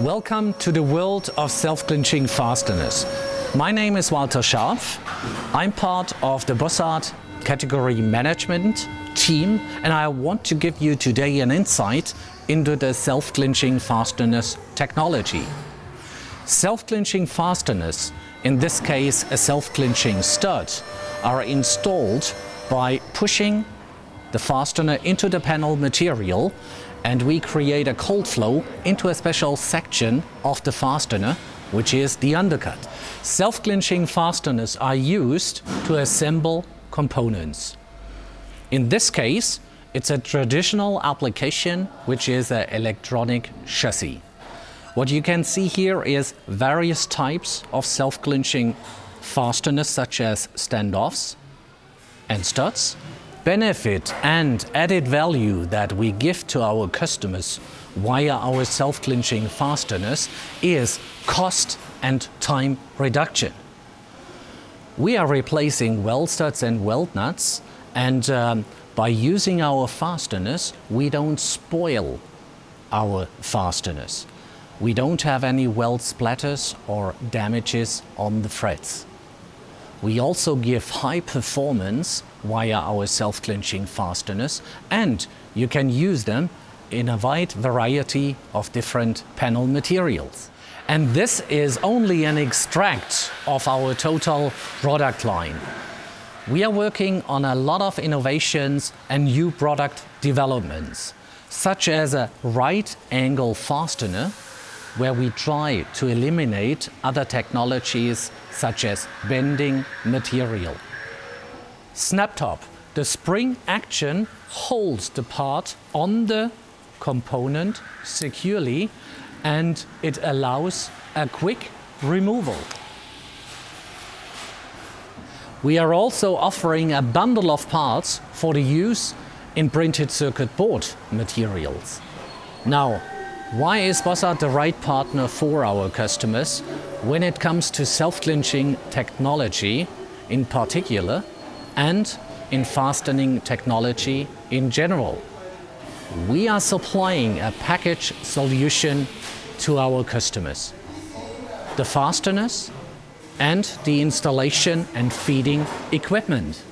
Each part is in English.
Welcome to the world of self-clinching fasteners. My name is Walter Scharpf. I'm part of the Bossard category management team, and I want to give you today an insight into the self-clinching fasteners technology. Self-clinching fasteners, in this case a self-clinching stud, are installed by pushing the fastener into the panel material, and we create a cold flow into a special section of the fastener, which is the undercut. Self-clinching fasteners are used to assemble components. In this case, it's a traditional application, which is an electronic chassis. What you can see here is various types of self-clinching fasteners, such as standoffs and studs. Benefit and added value that we give to our customers via our self-clinching fasteners is cost and time reduction. We are replacing weld studs and weld nuts, and by using our fasteners, we don't spoil our fasteners. We don't have any weld splatters or damages on the frets. We also give high performance via our self-clinching fasteners, and you can use them in a wide variety of different panel materials. And this is only an extract of our total product line. We are working on a lot of innovations and new product developments, such as a right angle fastener, where we try to eliminate other technologies such as bending material. Snap top. The spring action holds the part on the component securely, and it allows a quick removal. We are also offering a bundle of parts for the use in printed circuit board materials. Now, why is Bossard the right partner for our customers when it comes to self-clinching technology in particular, and in fastening technology in general? We are supplying a package solution to our customers. The fasteners and the installation and feeding equipment,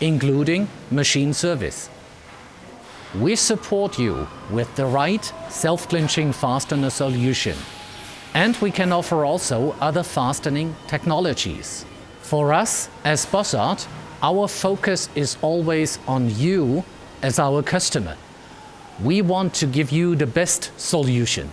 including machine service. We support you with the right self-clinching fastener solution, and we can offer also other fastening technologies. For us as Bossard, our focus is always on you as our customer. We want to give you the best solution.